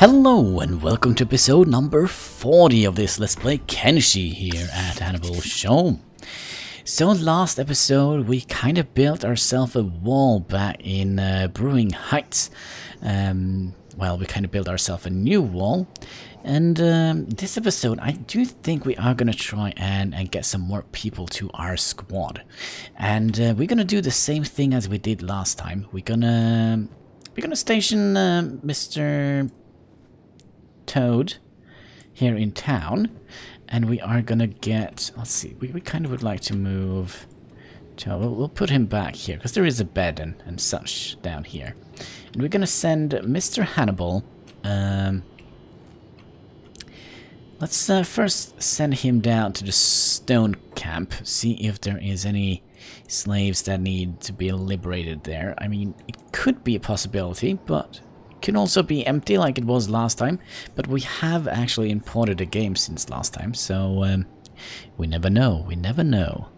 Hello and welcome to episode number 40 of this Let's Play Kenshi here at Hannibal Show. So last episode we kind of built ourselves a wall back in Brewing Heights. Well, we kind of built ourselves a new wall. And this episode, I do think we are going to try and get some more people to our squad. And we're going to do the same thing as we did last time. We're gonna station Mr. Toad here in town. And we are gonna get... let's see, we kind of would like to move Toad. We'll put him back here, because there is a bed and such down here. And we're gonna send Mr. Hannibal... let's first send him down to the stone camp, see if there is any slaves that need to be liberated there. I mean, it could be a possibility, but it can also be empty like it was last time. But we have actually imported a game since last time, so we never know, we never know.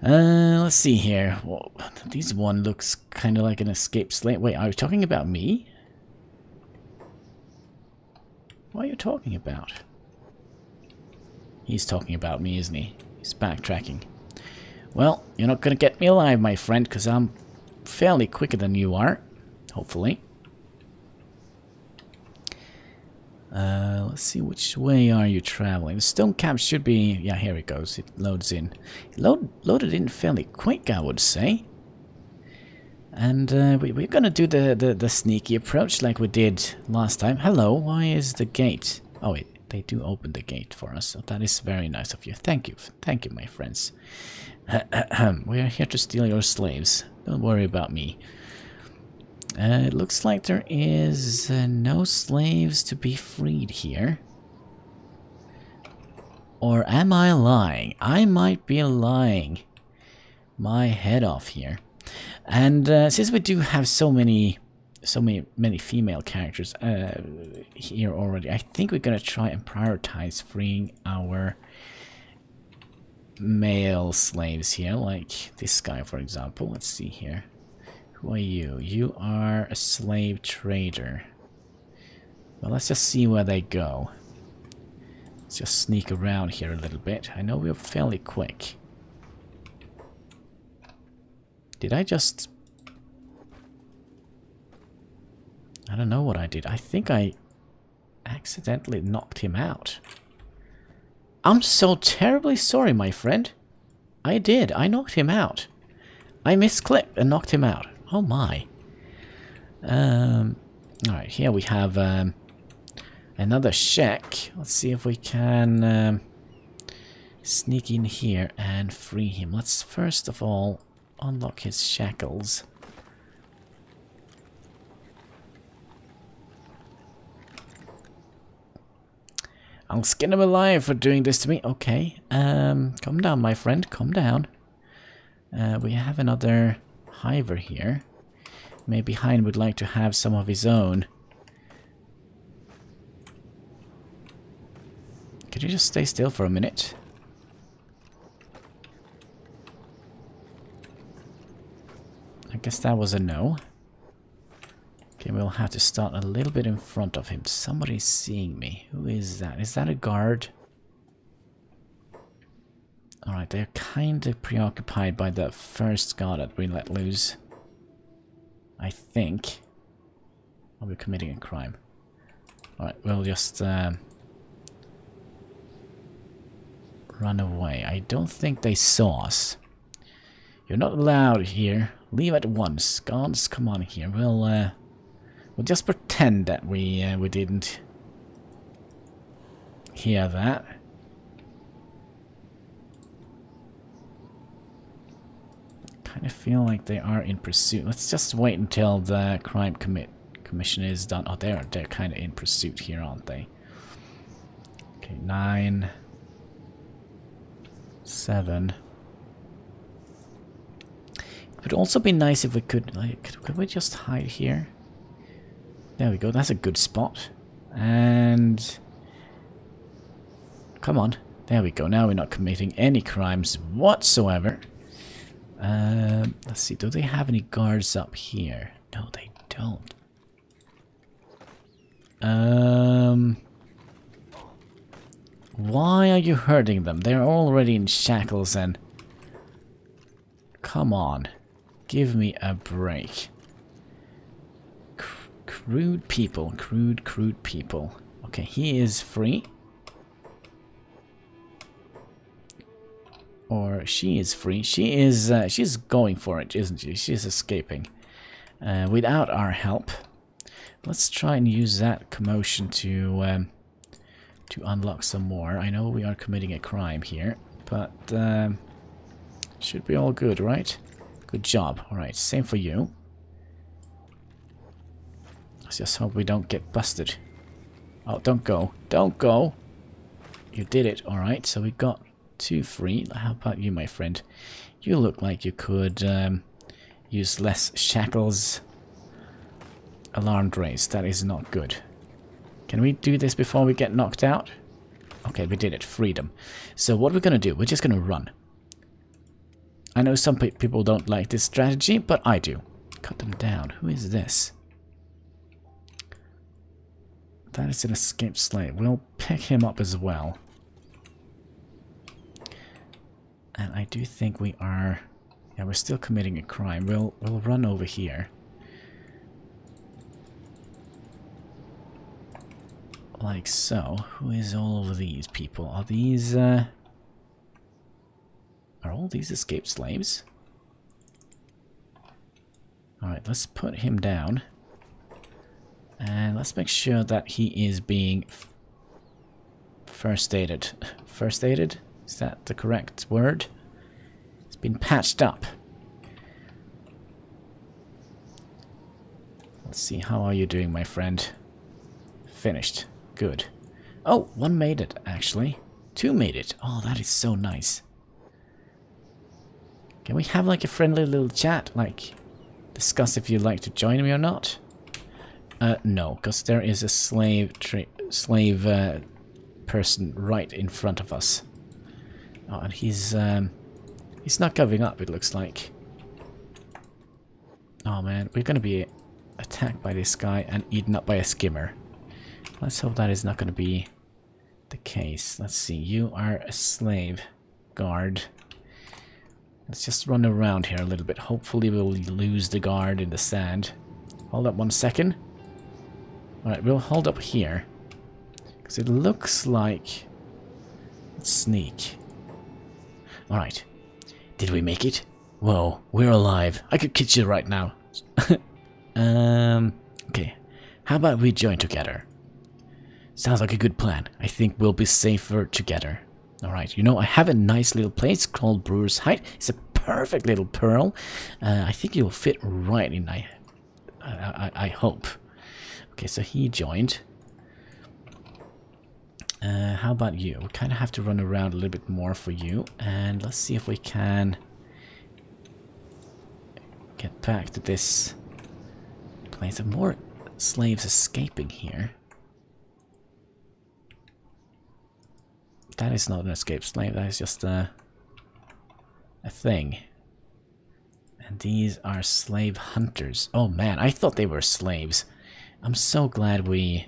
Let's see here. Well, this one looks kind of like an escaped slave. Wait, are you talking about me? What are you talking about? He's talking about me, isn't he? He's backtracking. Well, you're not gonna get me alive, my friend, because I'm fairly quicker than you are. Hopefully. Let's see, which way are you traveling? The stone camp should be... yeah, here it goes. It loads in. It loaded in fairly quick, I would say. And we're gonna do the sneaky approach like we did last time. Hello, why is the gate... oh wait, they do open the gate for us, so that is very nice of you. Thank you, thank you, my friends. We are here to steal your slaves. Don't worry about me. It looks like there is no slaves to be freed here. Or am I lying? I might be lying my head off here. And since we do have so many female characters here already, I think we're gonna try and prioritize freeing our male slaves here, like this guy, for example. Let's see here. Who are you? You are a slave trader. Well, let's just see where they go. Let's just sneak around here a little bit. I know we're fairly quick. Did I just... I don't know what I did. I think I accidentally knocked him out. I'm so terribly sorry, my friend. I did. I knocked him out. I misclicked and knocked him out. Oh my. Alright, here we have another shack. Let's see if we can sneak in here and free him. Let's first of all unlock his shackles. I'll skin him alive for doing this to me. Okay, calm down, my friend, calm down. We have another hiver here. Maybe Hein would like to have some of his own. Could you just stay still for a minute? I guess that was a no. Okay, we'll have to start a little bit in front of him. Somebody's seeing me. Who is that? Is that a guard? Alright, they're kind of preoccupied by the first guard that we let loose. I think. Are we committing a crime? Alright, we'll just run away. I don't think they saw us. You're not allowed here. Leave at once. Guards, come on here. We'll just pretend that we didn't hear that. Kind of feel like they are in pursuit. Let's just wait until the crime commission is done. Oh, they're kind of in pursuit here, aren't they? Okay, 9, 7. It would also be nice if we could, like, could we just hide here? There we go, that's a good spot. And... come on, there we go, now we're not committing any crimes whatsoever. Let's see, do they have any guards up here? No, they don't. Why are you hurting them? They're already in shackles and... Come on. Give me a break. Crude people. Crude people. Okay, he is free. Or she is free. She's going for it, isn't she? She's escaping. Without our help. Let's try and use that commotion to unlock some more. I know we are committing a crime here, but should be all good, right? Good job. Alright, same for you. Let's just hope we don't get busted. Oh, don't go. Don't go! You did it. Alright, so we got 2 free. How about you, my friend? You look like you could use less shackles. Alarmed race. That is not good. Can we do this before we get knocked out? Okay, we did it. Freedom. So what we're going to do, we're just going to run. I know some people don't like this strategy, but I do. Cut them down. Who is this? That is an escaped slave. We'll pick him up as well. And I do think we are... Yeah, we're still committing a crime. We'll run over here. Like so. Who is all of these people? Are these... Are all these escaped slaves? Alright, let's put him down. And let's make sure that he is being... first aided. First aided? Is that the correct word? It's been patched up. Let's see, how are you doing, my friend? Finished. Good. Oh, 1 made it, actually. 2 made it. Oh, that is so nice. Can we have like a friendly little chat? Like, discuss if you'd like to join me or not? No, because there is a slave person right in front of us. Oh, and he's not giving up, it looks like. Oh man, we're gonna be attacked by this guy and eaten up by a skimmer. Let's hope that is not going to be the case. Let's see. You are a slave guard. Let's just run around here a little bit. Hopefully we'll lose the guard in the sand. Hold up 1 second. Alright, we'll hold up here. Because it looks like... Let's sneak. Alright. Did we make it? Whoa, we're alive. I could kiss you right now. Okay. How about we join together? Sounds like a good plan. I think we'll be safer together. Alright, you know, I have a nice little place called Brewer's Height. It's a perfect little pearl. I think you'll fit right in, I hope. Okay, so he joined. How about you? We kind of have to run around a little bit more for you. And let's see if we can get back to this place. More slaves escaping here. That is not an escaped slave, that is just a thing. And these are slave hunters. Oh man, I thought they were slaves. I'm so glad we...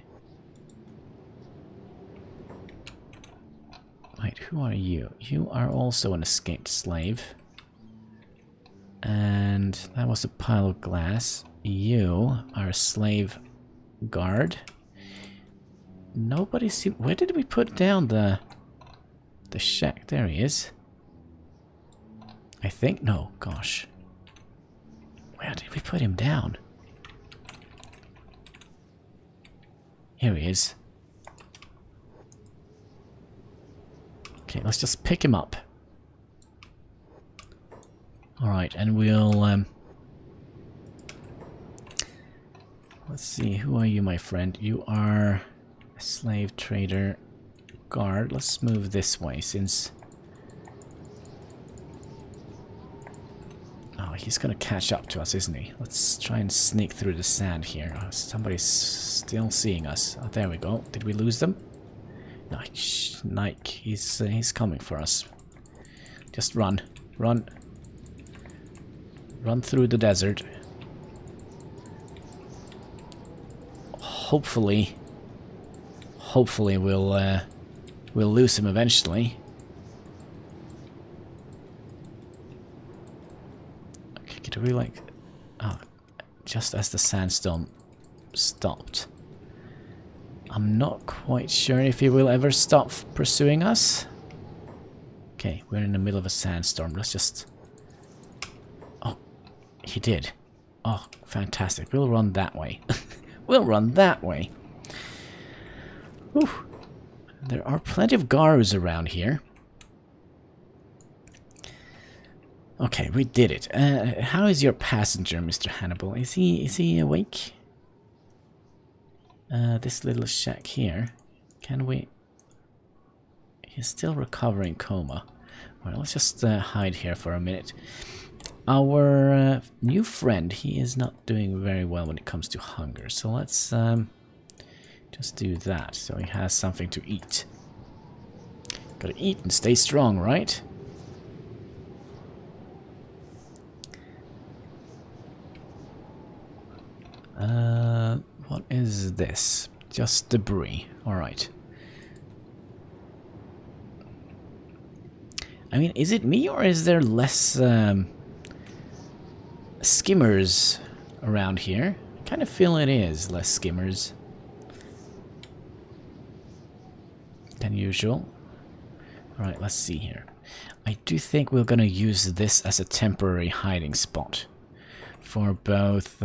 Wait, who are you? You are also an escaped slave. And that was a pile of glass. You are a slave guard. Nobody see... Where did we put down the shack? There he is. I think. No, gosh. Where did we put him down? Here he is. Okay, let's just pick him up. Alright, and we'll... Let's see, who are you, my friend? You are a slave trader... guard. Let's move this way since... Oh, he's gonna catch up to us, isn't he? Let's try and sneak through the sand here. Oh, somebody's still seeing us. Oh, there we go. Did we lose them? No, Nike. He's coming for us. Just run. Run. Run through the desert. Hopefully hopefully we'll lose him eventually. Okay, could we like... Oh, just as the sandstorm stopped. I'm not quite sure if he will ever stop pursuing us. Okay, we're in the middle of a sandstorm. Let's just... Oh, he did. Oh, fantastic. We'll run that way. We'll run that way. Whew. There are plenty of Garus around here. Okay, we did it. How is your passenger, Mr. Hannibal? Is he awake? This little shack here, can we... He's still recovering coma. Well, let's just hide here for a minute. Our new friend, he is not doing very well when it comes to hunger, so let's just do that so he has something to eat. Gotta eat and stay strong, right? What is this? Just debris. Alright. I mean, is it me or is there less skimmers around here? I kind of feel it is less skimmers than usual. Alright, let's see here. I do think we're gonna use this as a temporary hiding spot for both...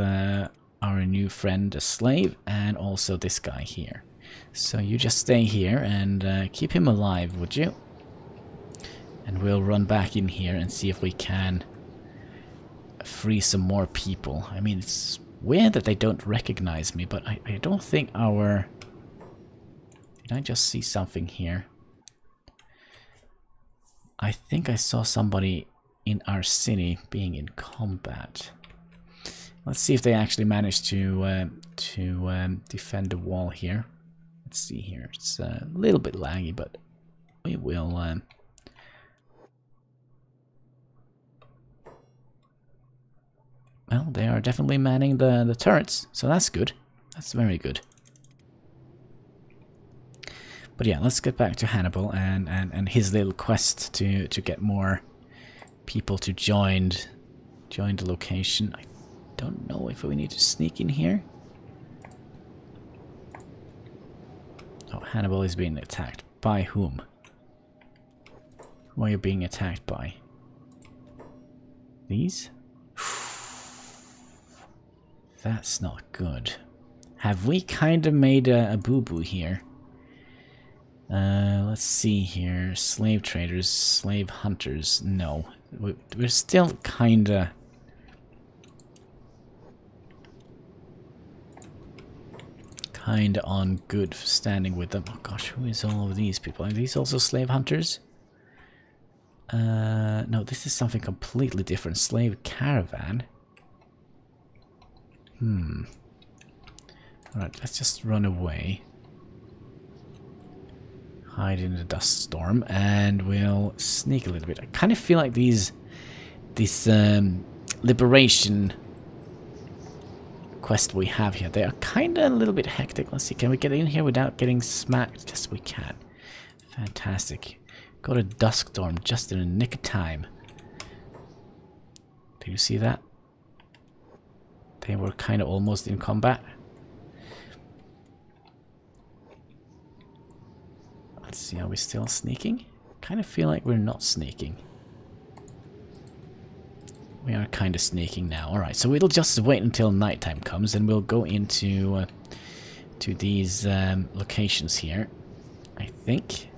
our new friend, a slave, and also this guy here. So you just stay here and keep him alive, would you? And we'll run back in here and see if we can free some more people. I mean, it's weird that they don't recognize me, but I don't think our... Did I just see something here? I think I saw somebody in our city being in combat. Let's see if they actually manage to defend the wall here. Let's see here. It's a little bit laggy, but we will... Well, they are definitely manning the turrets, so that's good. That's very good. But yeah, let's get back to Hannibal and his little quest to get more people to join the location. I don't know if we need to sneak in here. Oh, Hannibal is being attacked. By whom? Who are you being attacked by? These? That's not good. Have we kind of made a boo-boo here? Let's see here. Slave traders, slave hunters. No. We're still kind of... on good standing with them. Oh gosh, who is all of these people? Are these also slave hunters? No, this is something completely different. Slave caravan. Alright, let's just run away. Hide in the dust storm and we'll sneak a little bit. I kind of feel like these liberation quest we have here, they are kind of a little bit hectic. Let's see, can we get in here without getting smacked? Yes, we can. Fantastic. Got a dusk storm just in the nick of time. Do you see that? They were kind of almost in combat. Let's see, are we still sneaking? Kind of feel like we're not sneaking. We are kind of sneaking now. Alright, so we'll just wait until nighttime comes and we'll go into to these locations here, I think.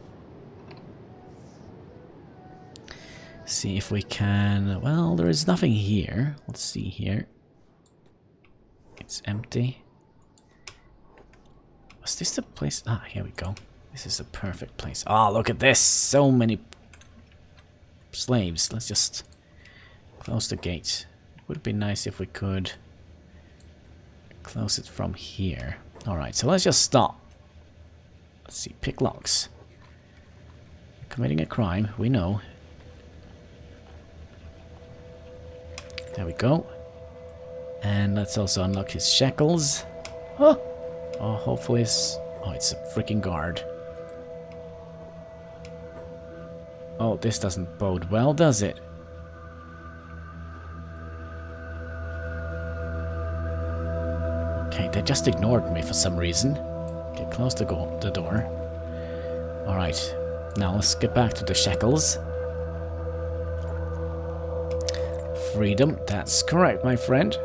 See if we can... Well, there is nothing here. Let's see here. It's empty. Was this the place? Ah, here we go. This is the perfect place. Ah, look at this! So many slaves. Let's just... close the gate. Would be nice if we could close it from here. Alright, so let's just stop. Let's see, pick locks. Committing a crime, we know. There we go. And let's also unlock his shackles. Oh, hopefully his... Oh, it's a freaking guard. Oh, this doesn't bode well, does it? Okay, they just ignored me for some reason. Okay, close the door. Alright, now let's get back to the shackles. Freedom, that's correct, my friend.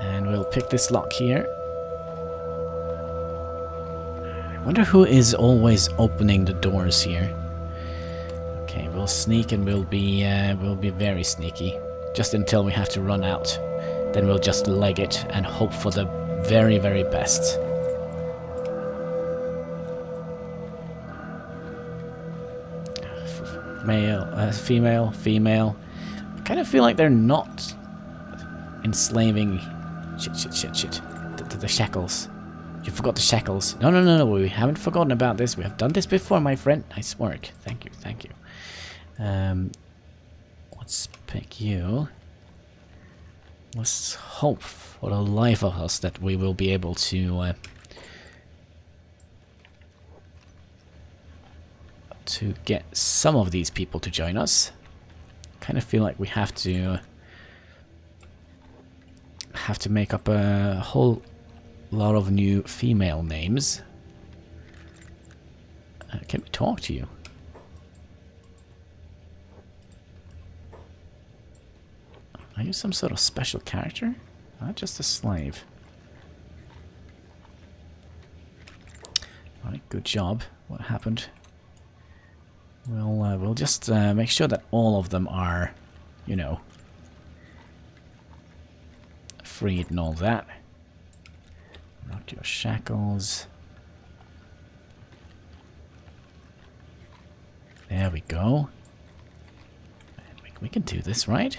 And we'll pick this lock here. I wonder who is always opening the doors here. Okay, we'll sneak and we'll be very sneaky. Just until we have to run out. Then we'll just leg it and hope for the very, very best. Male, female, female. I kind of feel like they're not enslaving... Shit. The shackles. You forgot the shackles. No, we haven't forgotten about this. We have done this before, my friend. Nice work. Thank you. Let's pick you. Let's hope for the life of us that we will be able to get some of these people to join us. Kind of feel like we have to make up a whole lot of new female names. Can we talk to you? Are you some sort of special character? Not just a slave. Alright, good job. What happened? We'll just make sure that all of them are, you know, freed and all that. Not your shackles. There we go. We can do this, right?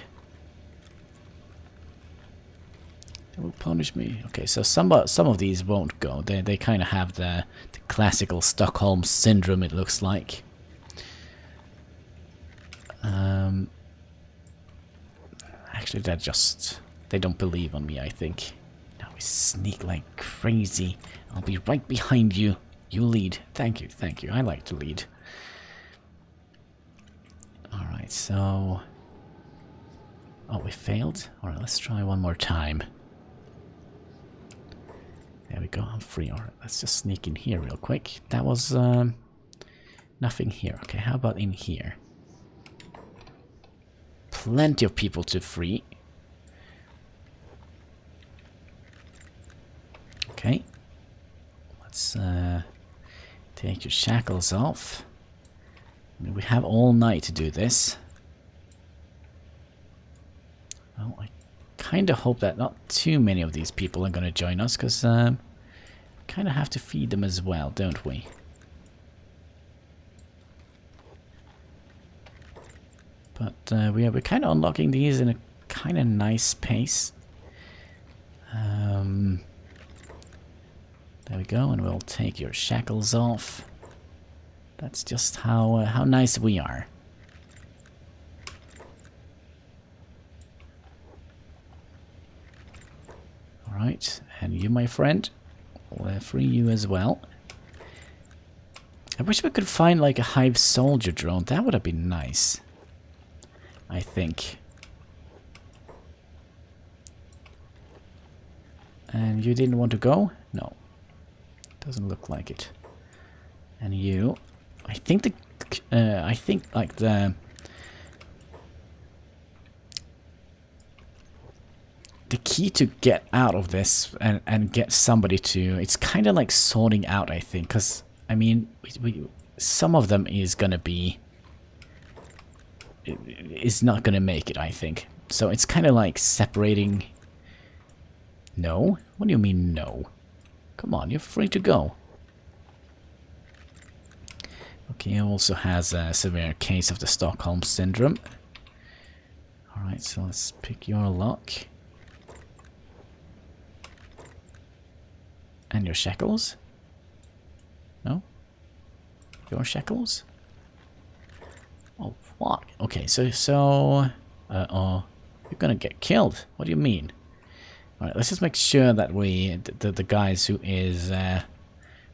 They will punish me. Okay, so some of these won't go. They kind of have the classical Stockholm syndrome, it looks like. Actually, they don't believe on me, I think. Now we sneak like crazy. I'll be right behind you. You lead. Thank you. I like to lead. Alright, so... Oh, we failed? Alright, let's try one more time. There we go, I'm free. Alright, let's just sneak in here real quick. That was, nothing here. Okay, how about in here? Plenty of people to free. Okay, let's take your shackles off. We have all night to do this. Well, I kind of hope that not too many of these people are going to join us, because we kind of have to feed them as well, don't we? But we're kind of unlocking these in a kind of nice pace. There we go, and we'll take your shackles off. That's just how nice we are. All right, and you, my friend, we'll free you as well. I wish we could find like a hive soldier drone. That would have been nice. I think. And you didn't want to go? No. Doesn't look like it. And you, I think the key to get out of this and get somebody to, it's kind of like sorting out, I think, because I mean we some of them is gonna be. It's not gonna make it, I think. So it's kind of like separating... No? What do you mean, no? Come on, you're free to go. Okay, he also has a severe case of the Stockholm syndrome. Alright, so let's pick your lock. And your shackles? No? Your shackles? Oh, fuck. Okay, so... Uh-oh. You're gonna get killed. What do you mean? Alright, let's just make sure that we, the guys who is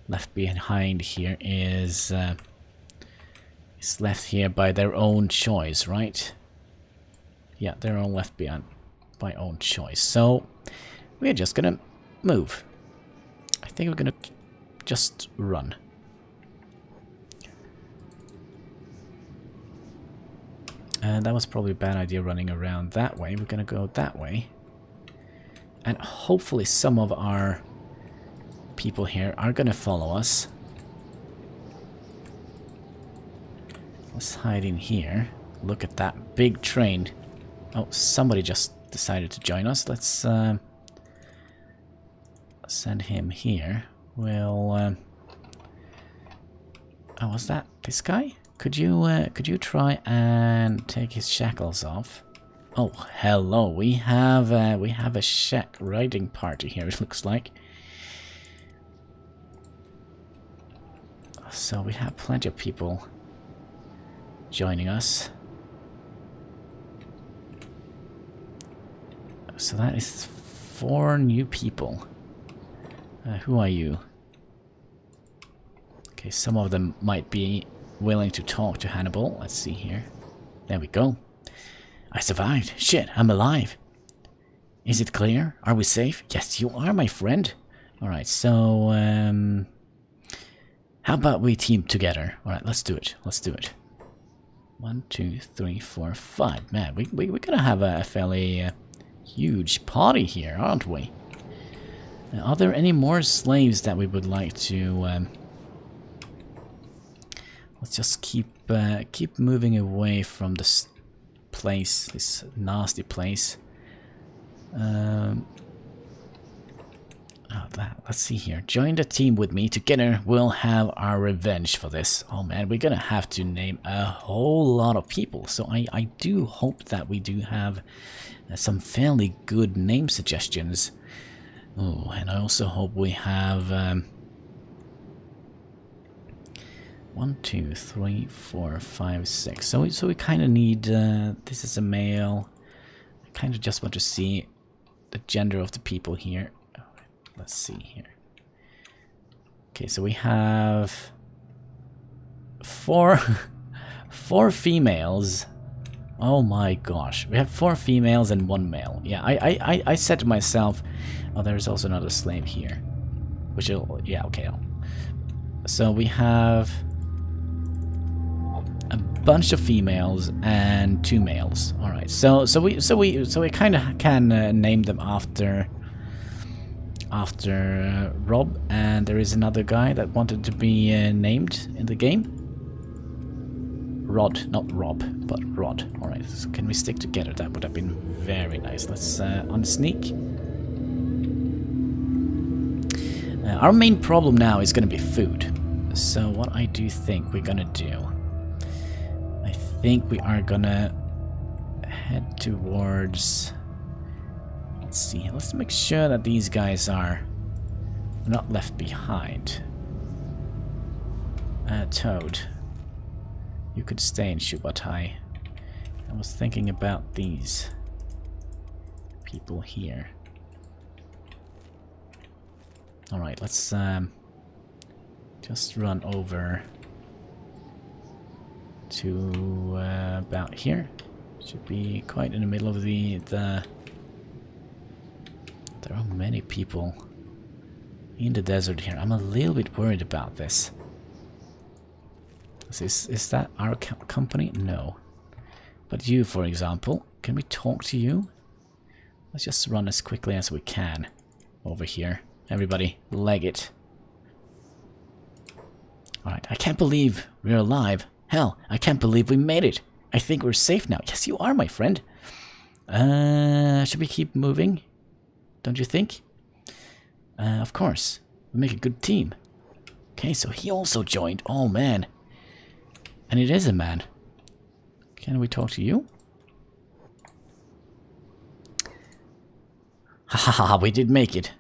left behind here is left here by their own choice, right? Yeah, they're all left behind by own choice. So we're just gonna move. I think we're gonna just run. And that was probably a bad idea running around that way. We're gonna go that way. And hopefully some of our people here are gonna follow us. Let's hide in here. Look at that big train. Oh, somebody just decided to join us. Let's send him here. We'll... oh, was that this guy? Could you try and take his shackles off? Oh, hello. We have a shack riding party here, it looks like. So we have plenty of people joining us. So that is 4 new people. Who are you? Okay, some of them might be willing to talk to Hannibal. Let's see here. There we go. I survived. Shit, I'm alive. Is it clear? Are we safe? Yes, you are, my friend. Alright, so... how about we team together? Alright, let's do it. Let's do it. 1, 2, 3, 4, 5. Man, we're gonna have a fairly... huge party here, aren't we? Now, are there any more slaves that we would like to... let's just keep moving away from this place, this nasty place. Oh, that, let's see here. Join the team with me. Together we'll have our revenge for this. Oh man, we're gonna have to name a whole lot of people. So I do hope that we do have... some fairly good name suggestions. Oh, and I also hope we have 1, 2, 3, 4, 5, 6. So we kind of need. This is a male. I kind of just want to see the gender of the people here. Oh, let's see here. Okay, so we have 4, 4 females. Oh my gosh, we have 4 females and 1 male. Yeah, I said to myself, oh, there's also another slave here. Which will, yeah, okay. So we have a bunch of females and 2 males. All right. So we kind of can name them after Rob, and there is another guy that wanted to be named in the game. Rod, not Rob, but Rod. Alright, so can we stick together? That would have been very nice. Let's unsneak. Our main problem now is going to be food. So what I do think we're going to do... I think we are going to head towards... Let's see, let's make sure that these guys are not left behind. Toad. You could stay in Shubat Hai. I was thinking about these people here. Alright, let's just run over to about here. Should be quite in the middle of the... There are many people in the desert here. I'm a little bit worried about this. Is that our company? No. But you, for example, can we talk to you? Let's just run as quickly as we can over here. Everybody, leg it. Alright, I can't believe we're alive. Hell, I can't believe we made it. I think we're safe now. Yes, you are, my friend. Should we keep moving? Don't you think? Of course. We make a good team. Okay, so he also joined. Oh, man. And it is a man. Can we talk to you? Ha ha ha, we did make it.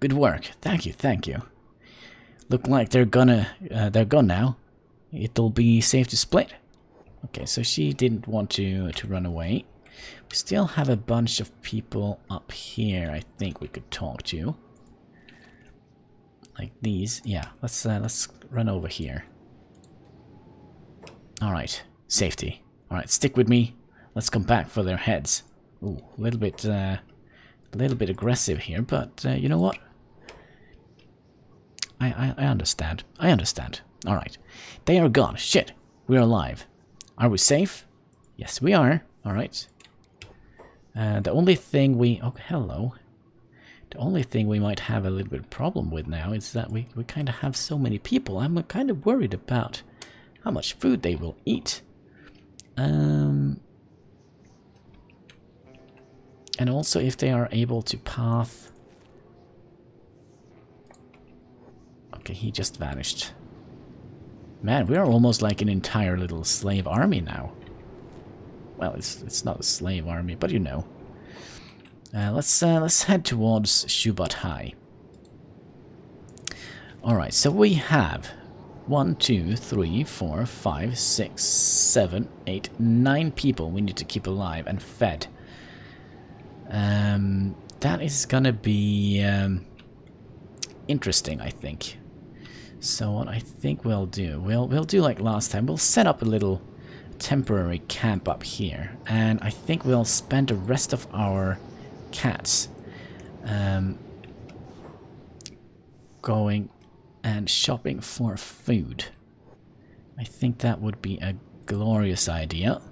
Good work. Thank you, thank you. Look like they're gone now. It'll be safe to split. Okay, so she didn't want to run away. We still have a bunch of people up here I think we could talk to. Like these. Yeah, let's run over here. Alright, safety. Alright, stick with me. Let's come back for their heads. Ooh, a little bit aggressive here, but you know what? I understand. I understand. Alright. They are gone. Shit. We're alive. Are we safe? Yes, we are. Alright. The only thing we... Oh, hello. The only thing we might have a little bit of problem with now is that we kind of have so many people. I'm kind of worried about how much food they will eat. And also if they are able to path... Okay, he just vanished. Man, we are almost like an entire little slave army now. Well, it's not a slave army, but you know. Let's head towards Shubat Hai. Alright, so we have 1, 2, 3, 4, 5, 6, 7, 8, 9 people we need to keep alive and fed. That is gonna be interesting, I think. So what I think we'll do, we'll do like last time. We'll set up a little temporary camp up here, and I think we'll spend the rest of our cats going and shopping for food. I think that would be a glorious idea.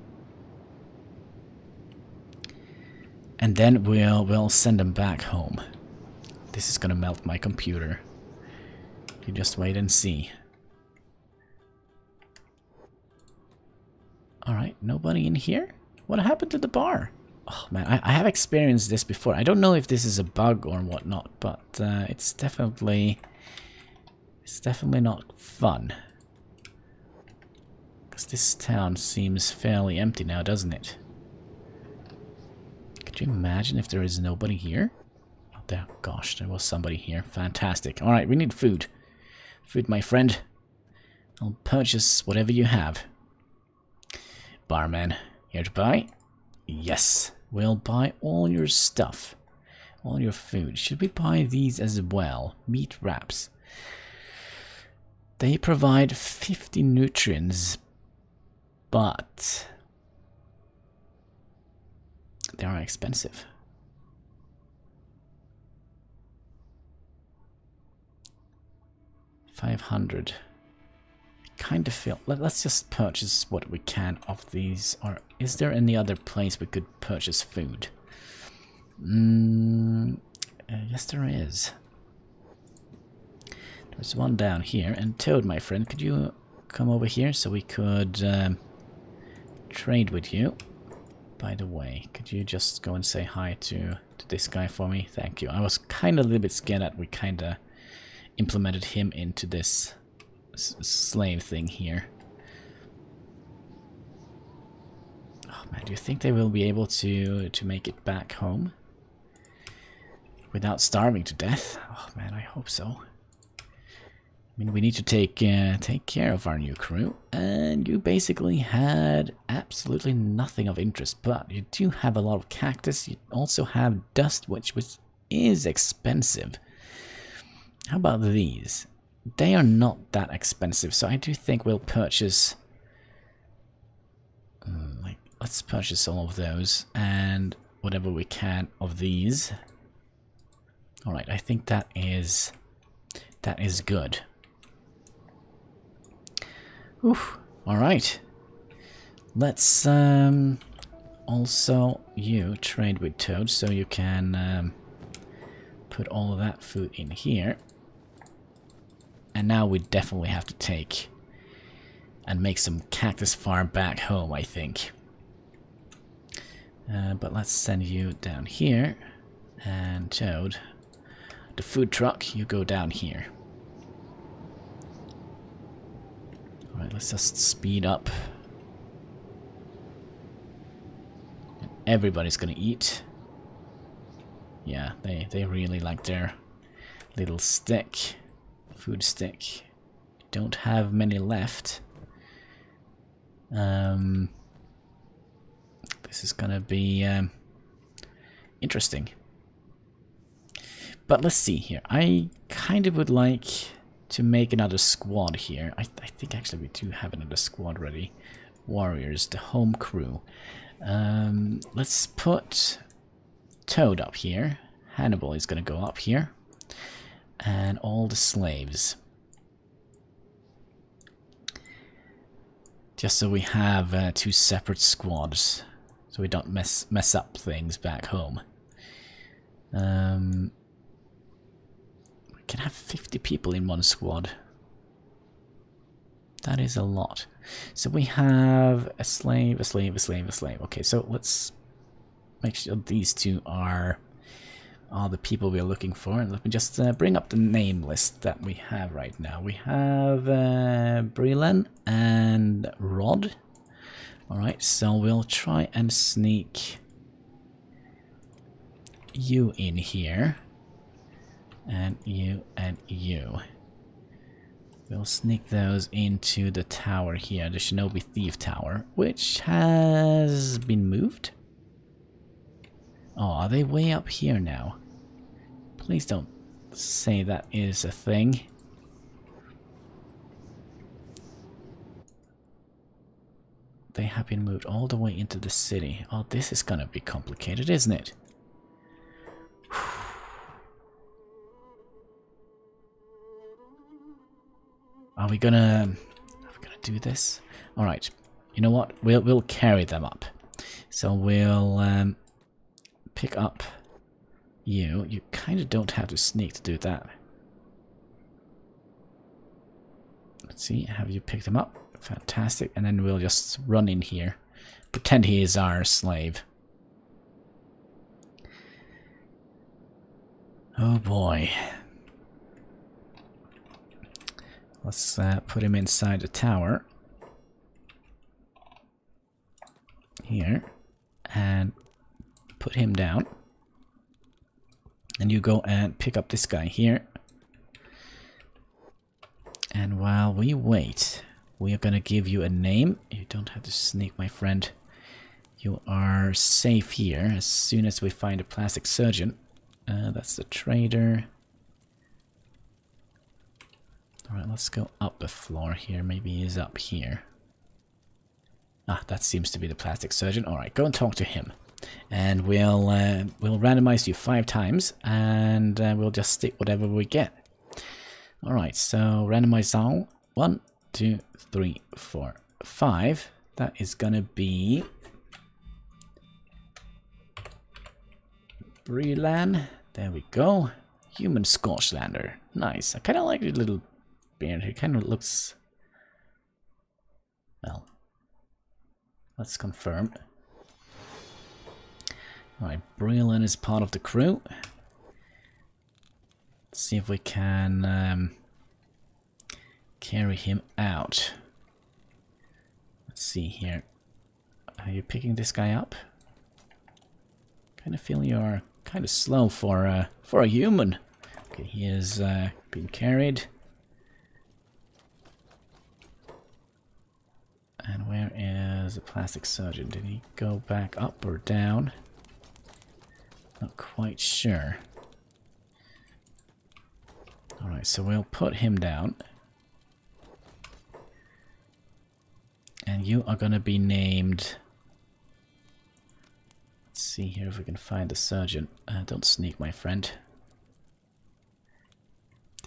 And then we'll send them back home. This is gonna melt my computer. You just wait and see. Alright, nobody in here? What happened to the bar? Oh man, I have experienced this before. I don't know if this is a bug or whatnot, but it's definitely not fun. Because this town seems fairly empty now, doesn't it? Could you imagine if there is nobody here? Oh, there, gosh, there was somebody here. Fantastic. Alright, we need food. Food, my friend. I'll purchase whatever you have. Barman, here to buy? Yes, we'll buy all your stuff. All your food. Should we buy these as well? Meat wraps. They provide 50 nutrients, but they are expensive. $500. Kind of feel. Let's just purchase what we can of these. Or is there any other place we could purchase food? Yes, there is. There's one down here. And Toad, my friend, could you come over here so we could trade with you? By the way, could you just go and say hi to this guy for me? Thank you. I was kind of a little bit scared that we kind of implemented him into this slave thing here. Oh man, do you think they will be able to make it back home without starving to death? Oh man, I hope so. I mean, we need to take care of our new crew, and you basically had absolutely nothing of interest, but you do have a lot of cactus. You also have dust, which is expensive. How about these? They are not that expensive, so I do think we'll purchase... like, let's purchase all of those and whatever we can of these. Alright, I think that is good. Alright. Let's also you trade with Toad so you can put all of that food in here. And now we definitely have to take and make some cactus farm back home, I think. But let's send you down here. And Toad, the food truck, you go down here. Alright, let's just speed up. Everybody's gonna eat. Yeah, they really like their little stick. Food stick. Don't have many left. This is going to be interesting. But let's see here. I kind of would like to make another squad here. I think actually we do have another squad ready. Warriors, the home crew. Let's put Toad up here. Hannibal is going to go up here. And all the slaves. Just so we have two separate squads. So we don't mess up things back home. We can have 50 people in one squad. That is a lot. So we have a slave, a slave, a slave, a slave. Okay, so let's make sure these two are the people we're looking for. And let me just bring up the name list that we have right now. We have Brelen and Rod. Alright, so we'll try and sneak you in here. And you and you. We'll sneak those into the tower here, the Shinobi Thief Tower, which has been moved. Oh, are they way up here now? Please don't say that is a thing. They have been moved all the way into the city. Oh, this is gonna be complicated, isn't it? Are we gonna do this? All right. You know what? We'll carry them up. So we'll pick up you. You kind of don't have to sneak to do that. Let's see. Have you picked him up? Fantastic. And then we'll just run in here. Pretend he is our slave. Oh boy. Let's put him inside the tower. Here. And put him down. And you go and pick up this guy here. And while we wait, we are going to give you a name. You don't have to sneak, my friend. You are safe here as soon as we find a plastic surgeon. That's the trader. Alright, let's go up the floor here. Maybe he's up here. Ah, that seems to be the plastic surgeon. Alright, go and talk to him. And we'll randomize you 5 times, and we'll just stick whatever we get. Alright, so randomize all. 1, 2, 3, 4, 5. That is gonna be Brelan. There we go. Human Scorchlander. Nice. I kind of like the little beard. It kind of looks... Well, let's confirm. Alright, Brelen is part of the crew. Let's see if we can carry him out. Let's see here. Are you picking this guy up? Kind of feel you're kind of slow for a human. Okay, he is being carried. And where is the plastic surgeon? Did he go back up or down? Not quite sure. Alright, so we'll put him down. And you are gonna be named... Let's see here if we can find the surgeon. Don't sneak, my friend.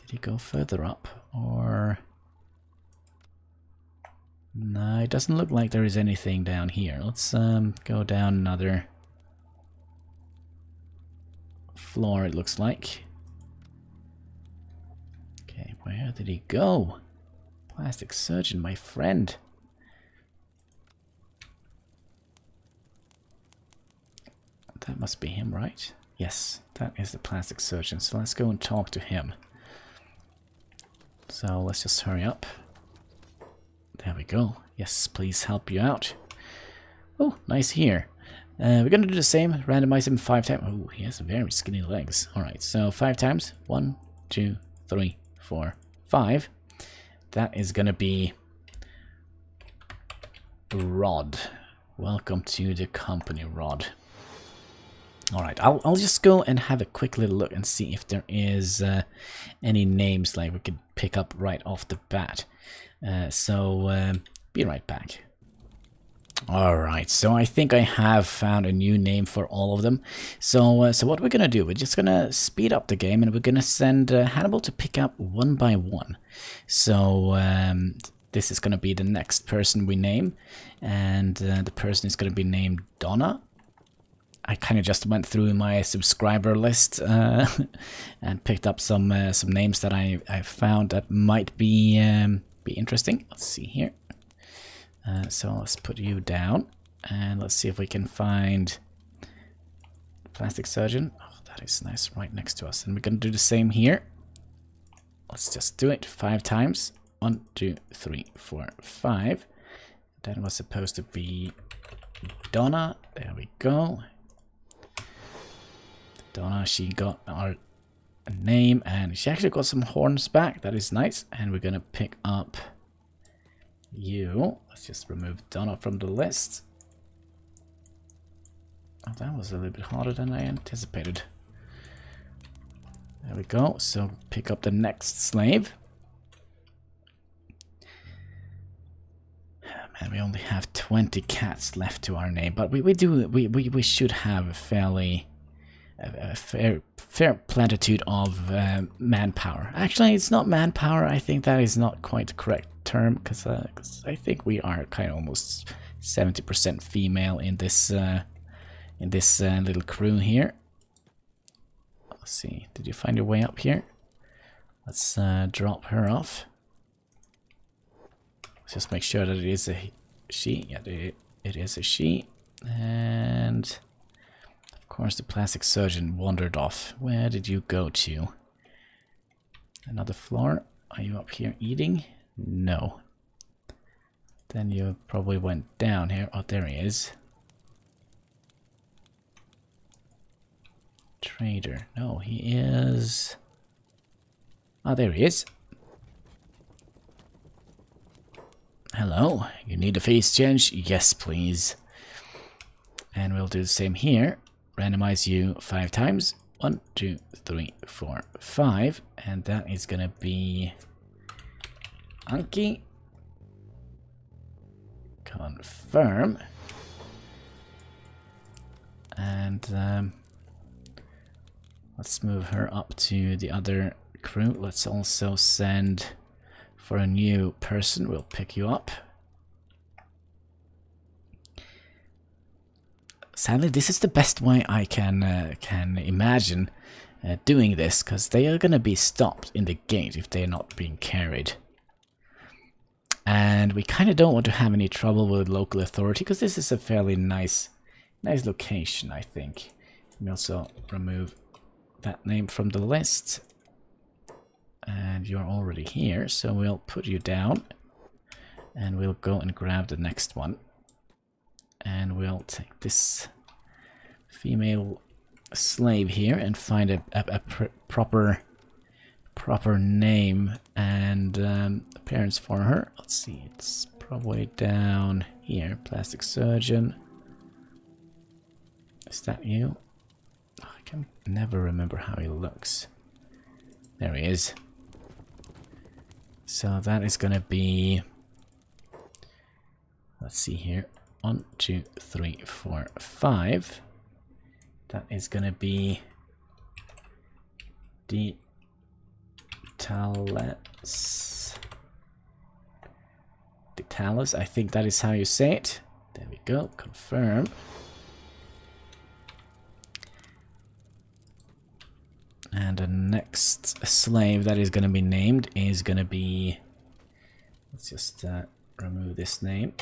Did he go further up? Or... No, it doesn't look like there is anything down here. Let's go down another... floor, it looks like. Okay, where did he go? Plastic surgeon, my friend. That must be him, right? Yes, that is the plastic surgeon. So let's go and talk to him. So let's just hurry up. There we go. Yes, please help you out. Oh, nice here. We're going to do the same, randomize him 5 times. Oh, he has very skinny legs. Alright, so 5 times. 1, 2, 3, 4, 5. That is going to be Rod. Welcome to the company, Rod. Alright, I'll just go and have a quick little look and see if there is any names like we could pick up right off the bat. Be right back. Alright, so I think I have found a new name for all of them. So what we're gonna do, we're just gonna speed up the game and we're gonna send Hannibal to pick up one by one. So this is gonna be the next person we name, and the person is gonna be named Donna. I kind of just went through my subscriber list and picked up some names that I found that might be interesting. Let's see here. So let's put you down and let's see if we can find plastic surgeon. Oh, that is nice, right next to us. And we're gonna do the same here. Let's just do it 5 times. 1, 2, 3, 4, 5. That was supposed to be Donna. There we go. Donna, she got our name and she actually got some horns back. That is nice. And we're gonna pick up you. Let's just remove Donna from the list. Oh, that was a little bit harder than I anticipated. There we go. So pick up the next slave. And we only have 20 cats left to our name, but we should have a fairly fair platitude of manpower. Actually, it's not manpower. I think that is not quite the correct term, because I think we are kind of almost 70% female in this little crew here. Let's see. Did you find your way up here? Let's drop her off. Let's just make sure that it is a she. Yeah, it is a she. And of course, the plastic surgeon wandered off. Where did you go to? Another floor. Are you up here eating? No. Then you probably went down here. Oh, there he is. Trader. No, he is... Ah, there he is. Hello, you need a face change? Yes, please. And we'll do the same here. Randomize you 5 times. 1, 2, 3, 4, 5. And that is gonna be Anki. Confirm. And let's move her up to the other crew. Let's also send... For a new person, we'll pick you up. Sadly, this is the best way I can imagine doing this, because they are going to be stopped in the gate if they're not being carried. And we kind of don't want to have any trouble with local authority, because this is a fairly nice location, I think. Let me also remove that name from the list. And you're already here, so we'll put you down and we'll go and grab the next one. And we'll take this female slave here and find a proper name and appearance for her. Let's see, it's probably down here. Plastic surgeon. Is that you? Oh, I can never remember how he looks. There he is. So that is gonna be, let's see here, 1, 2, 3, 4, 5. That is gonna be Detalus. Detalus, I think that is how you say it. There we go, confirm. And the next slave that is going to be named is going to be... Let's just remove this name.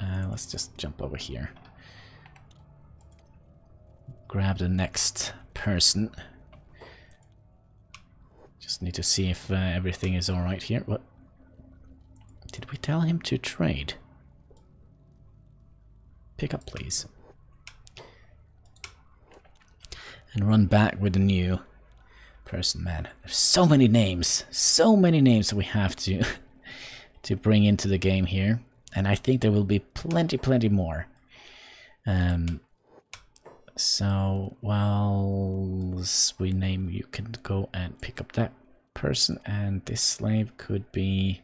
Let's just jump over here. Grab the next person. Just need to see if everything is alright here. What? Did we tell him to trade? Pick up, please. And run back with the new person. Man, there's so many names we have to to bring into the game here, and I think there will be plenty more. So whilst we name, you can go and pick up that person, and this slave could be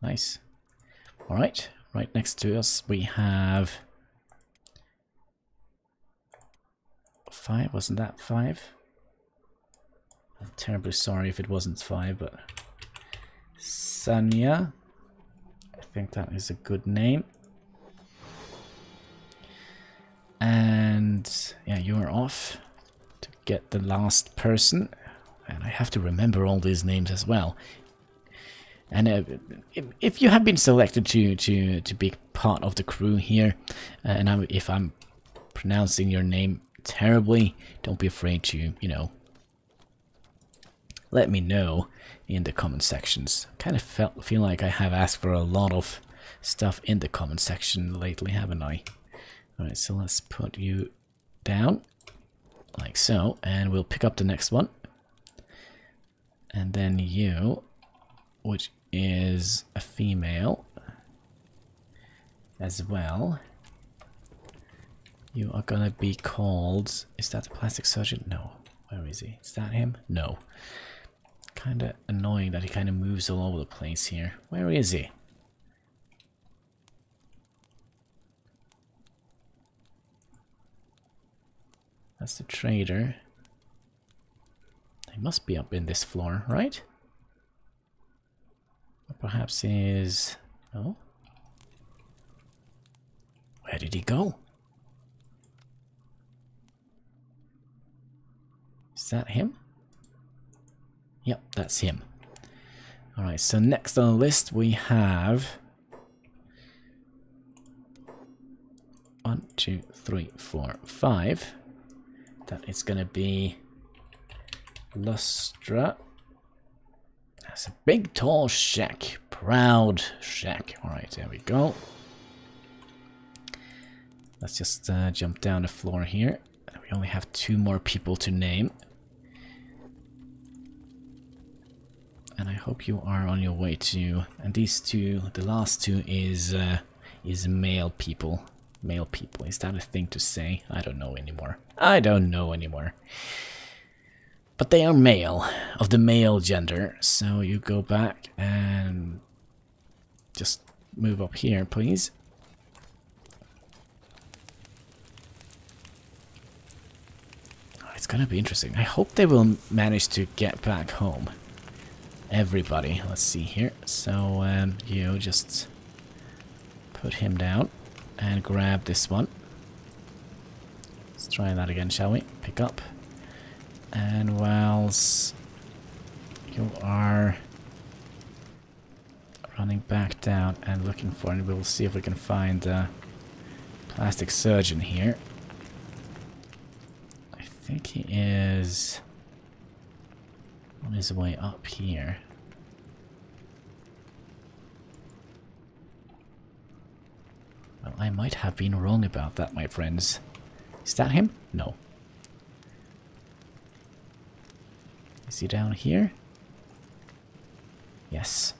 nice. All right, right next to us we have 5. Wasn't that 5? I'm terribly sorry if it wasn't 5, but Sanya, I think that is a good name. And yeah, you're off to get the last person, and I have to remember all these names as well. And if you have been selected to be part of the crew here, and if I'm pronouncing your name terribly, don't be afraid to, you know, let me know in the comment sections. I kind of feel like I have asked for a lot of stuff in the comment section lately, haven't I? All right, so let's put you down like so, and we'll pick up the next one. And then you, which is a female as well, you are gonna be called... Is that the plastic surgeon? No. Where is he? Is that him? No. Kinda annoying that he kinda moves all over the place here. Where is he? That's the trader. He must be up in this floor, right? Or perhaps he is... Oh? Where did he go? Is that him? Yep, that's him. Alright, so next on the list we have... 1, 2, 3, 4, 5. That is gonna be Lustre. That's a big tall shack, proud shack. Alright, there we go. Let's just jump down the floor here. We only have 2 more people to name. And I hope you are on your way to... And these 2, the last 2 is male people. Male people, is that a thing to say? I don't know anymore. I don't know anymore. But they are male, of the male gender. So you go back and just move up here, please. Oh, it's gonna be interesting. I hope they will manage to get back home. Everybody, let's see here. So you just put him down. And grab this one. Let's try that again, shall we? Pick up. And whilst you are running back down and looking for it, we'll see if we can find a plastic surgeon here. I think he is on his way up here. Well, I might have been wrong about that, my friends. Is that him? No. Is he down here? Yes.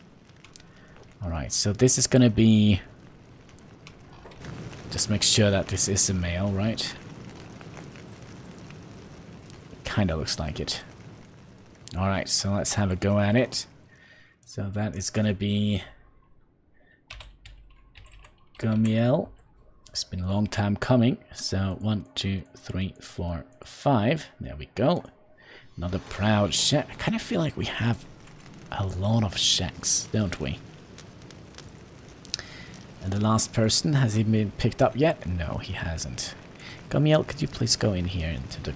Alright, so this is gonna be... Just make sure that this is a male, right? Kinda looks like it. Alright, so let's have a go at it. So that is gonna be... Gumiel. It's been a long time coming. So 1, 2, 3, 4, 5. There we go. Another proud shack. I kind of feel like we have a lot of shacks, don't we? And the last person, has he been picked up yet? No, he hasn't. Gumiel, could you please go in here into the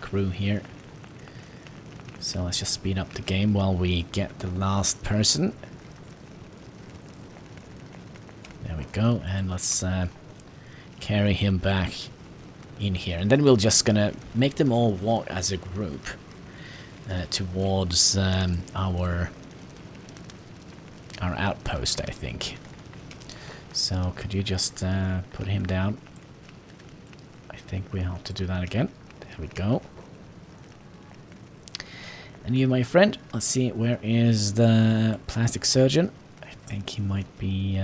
crew here? So let's just speed up the game while we get the last person. Go, and let's carry him back in here, and then we're just gonna make them all walk as a group towards our outpost, I think. So could you just put him down? I think we have to do that again. There we go. And you, my friend, let's see, where is the plastic surgeon? I think he might be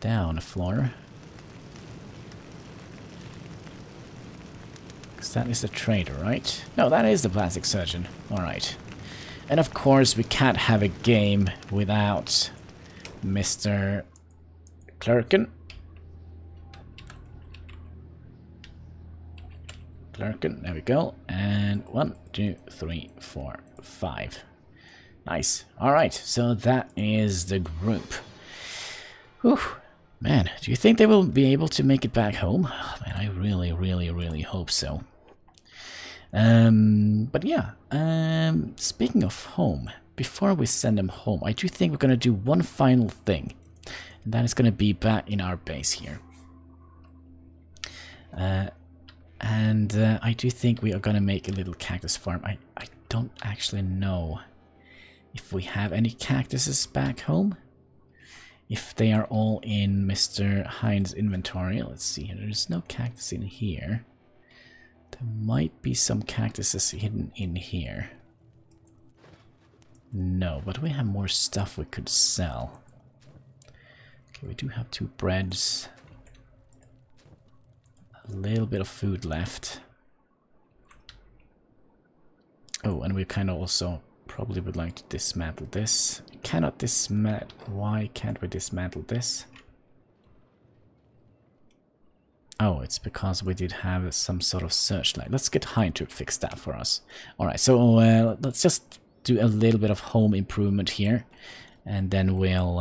down a floor. Because that is the trader, right? No, that is the plastic surgeon. Alright. And of course, we can't have a game without Mr. Clerken. Clerken, there we go. And 1, 2, 3, 4, 5. Nice. Alright, so that is the group. Whew. Man, do you think they will be able to make it back home? Oh, man, I really, really, really hope so. But yeah, speaking of home, before we send them home, I do think we're going to do one final thing. And that is going to be back in our base here. And I do think we are going to make a little cactus farm. I don't actually know if we have any cactuses back home. If they are all in Mr. Hind's inventory. Let's see, there's no cactus in here. There might be some cactuses hidden in here. No, but we have more stuff we could sell. Okay, we do have 2 breads. A little bit of food left. Oh, and we kind of also probably would like to dismantle this. Cannot dismantle. Why can't we dismantle this? Oh, it's because we did have some sort of searchlight. Let's get Hind to fix that for us. Alright, so let's just do a little bit of home improvement here. And then we'll...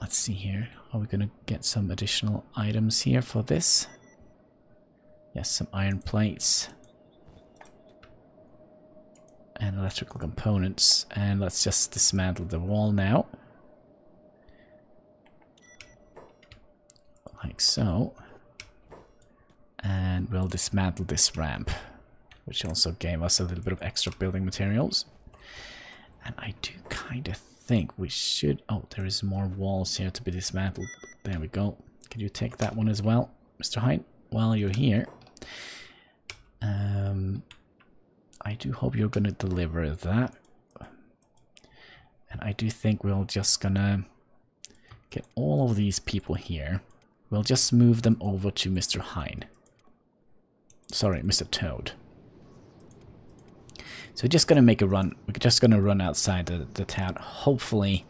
let's see here. Are we going to get some additional items here for this? Yes, some iron plates. And electrical components, and let's just dismantle the wall now. Like so. And we'll dismantle this ramp, which also gave us a little bit of extra building materials. And I do kind of think we should... Oh, there is more walls here to be dismantled. There we go. Can you take that one as well, Mr. Hyde, while you're here? I do hope you're gonna deliver that. And I do think we're just gonna get all of these people here. We'll just move them over to Mr. Hine. Sorry, Mr. Toad. So we're just gonna make a run. We're just gonna run outside the town. Hopefully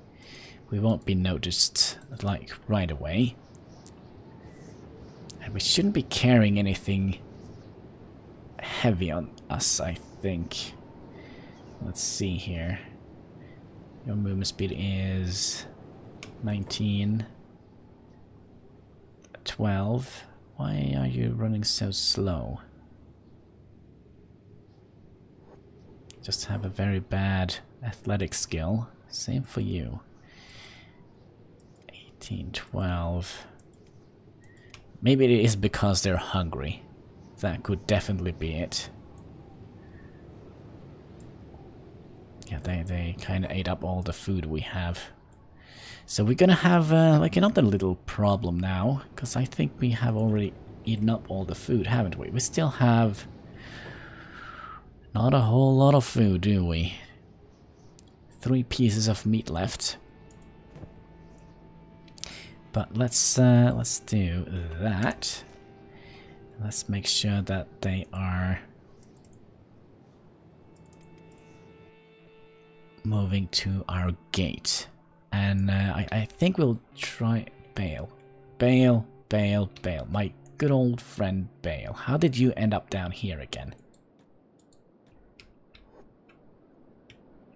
we won't be noticed like right away. And we shouldn't be carrying anything heavy on us, I think. Let's see here. Your movement speed is 19, 12. Why are you running so slow? Just have a very bad athletic skill. Same for you. 18, 12. Maybe it is because they're hungry. That could definitely be it. Yeah, they kind of ate up all the food we have. So we're gonna have like another little problem now, because I think we have already eaten up all the food, haven't we? We still have not a whole lot of food, do we? 3 pieces of meat left. But let's do that. Let's make sure that they are moving to our gate, and I think we'll try Bale, my good old friend Bale. How did you end up down here again?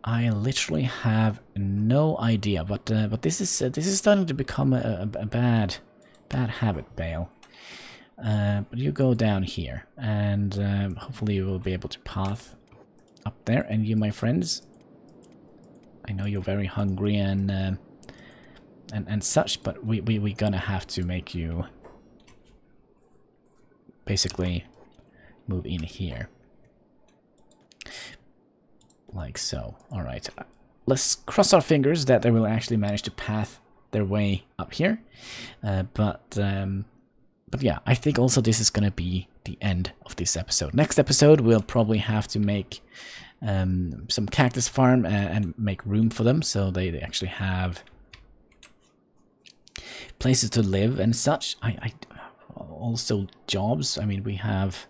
I literally have no idea, but this is starting to become a bad habit, Bale. But you go down here, and hopefully you will be able to path up there. And you, my friends, I know you're very hungry and such, but we're gonna have to make you basically move in here, like so. All right, let's cross our fingers that they will actually manage to path their way up here, but But yeah, I think also this is going to be the end of this episode. Next episode, we'll probably have to make some cactus farm and make room for them. So they actually have places to live and such. Also jobs. I mean, we have...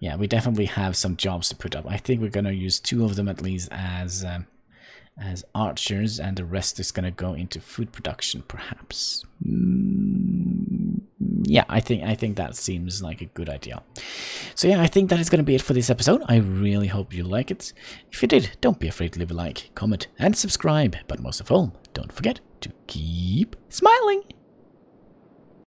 Yeah, we definitely have some jobs to put up. I think we're going to use 2 of them at least as archers, and the rest is going to go into food production, perhaps. Yeah, I think that seems like a good idea. So yeah, I think that is going to be it for this episode. I really hope you like it. If you did, don't be afraid to leave a like, comment, and subscribe. But most of all, don't forget to keep smiling.